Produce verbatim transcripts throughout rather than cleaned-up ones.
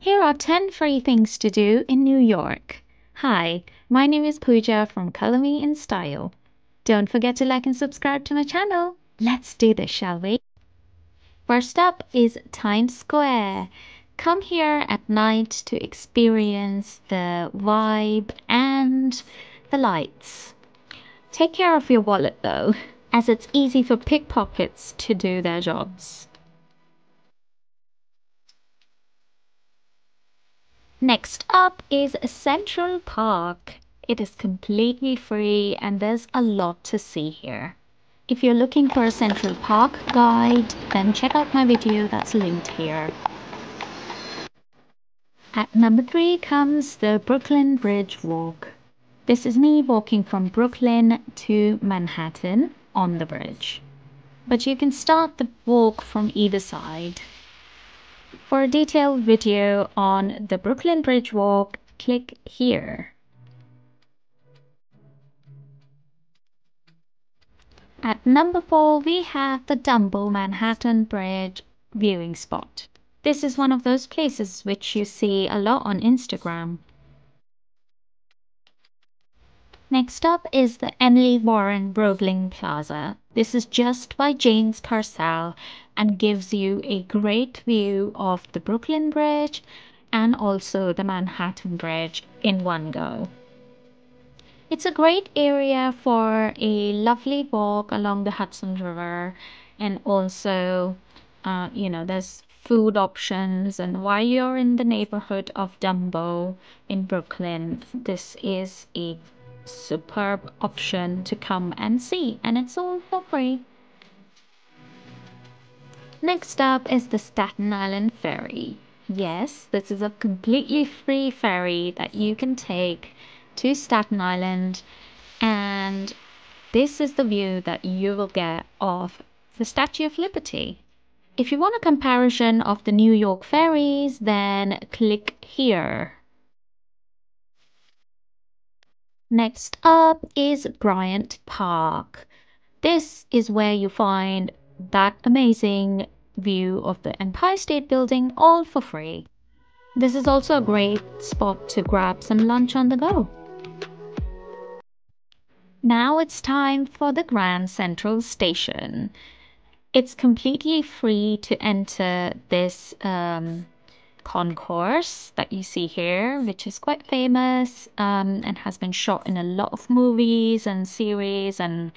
Here are ten free things to do in New York. Hi, my name is Pooja from Colour Me In Style. Don't forget to like and subscribe to my channel. Let's do this, shall we? First up is Times Square. Come here at night to experience the vibe and the lights. Take care of your wallet though, as it's easy for pickpockets to do their jobs. Next up is Central Park. It is completely free and there's a lot to see here. If you're looking for a Central Park guide, then check out my video that's linked here. At number three comes the Brooklyn Bridge walk. This is me walking from Brooklyn to Manhattan on the bridge. But you can start the walk from either side. For a detailed video on the Brooklyn Bridge walk, click here. At number four, we have the Dumbo Manhattan Bridge viewing spot. This is one of those places which you see a lot on Instagram. Next up is the Emily Warren Roebling Plaza. This is just by Jane's Carousel and gives you a great view of the Brooklyn Bridge and also the Manhattan Bridge in one go. It's a great area for a lovely walk along the Hudson River, and also, uh, you know, there's food options, and while you're in the neighborhood of Dumbo in Brooklyn, this is a superb option to come and see, and it's all for free. Next up is the Staten Island Ferry. Yes, this is a completely free ferry that you can take to Staten Island, and this is the view that you will get of the Statue of Liberty. If you want a comparison of the New York ferries, then click here. Next up is Bryant Park. This is where you find that amazing view of the Empire State Building all for free. This is also a great spot to grab some lunch on the go. Now it's time for the Grand Central Station. It's completely free to enter this um, concourse that you see here, which is quite famous um, and has been shot in a lot of movies and series and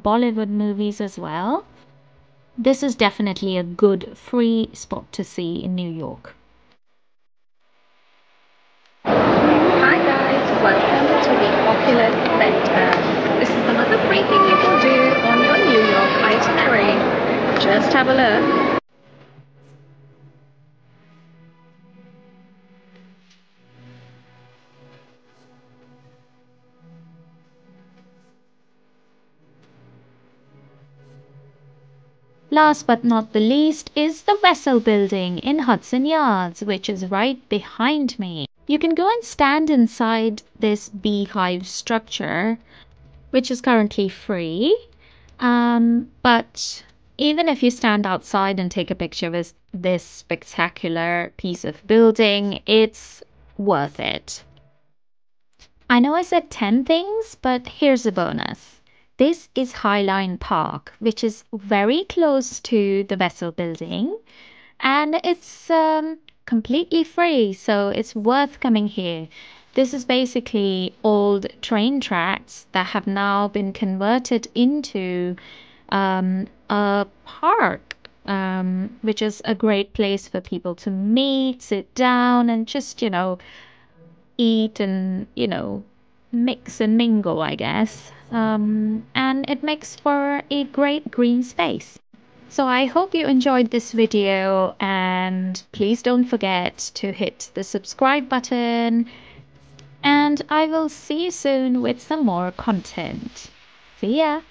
Bollywood movies as well. This is definitely a good free spot to see in New York. Hi guys, welcome to the Oculus Center. This is another free thing you can do on your New York itinerary. Just have a look. Last but not the least is the Vessel Building in Hudson Yards, which is right behind me. You can go and stand inside this beehive structure, which is currently free, um, but even if you stand outside and take a picture with this spectacular piece of building, it's worth it. I know I said ten things, but here's a bonus. This is Highline Park, which is very close to the Vessel Building, and it's um, completely free, so it's worth coming here. This is basically old train tracks that have now been converted into Um, a park, um, which is a great place for people to meet, sit down and just, you know, eat and, you know, mix and mingle, I guess. Um, and it makes for a great green space. So I hope you enjoyed this video, and please don't forget to hit the subscribe button, and I will see you soon with some more content. See ya!